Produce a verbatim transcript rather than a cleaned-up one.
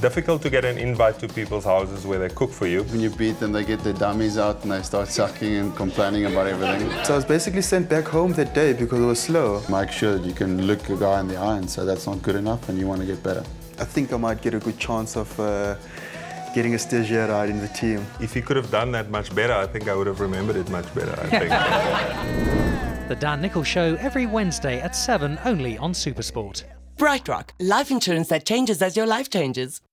difficult to get an invite to people's houses where they cook for you. When you beat them, they get their dummies out and they start sucking and complaining about everything. So I was basically sent back home that day because it was slow. Make sure that you can look a guy in the eye and say that's not good enough and you want to get better. I think I might get a good chance of uh, getting a stagiaire out in the team. If he could have done that much better, I think I would have remembered it much better, I think. The Dan Nicholl Show, every Wednesday at seven, only on SuperSport. BrightRock, life insurance that changes as your life changes.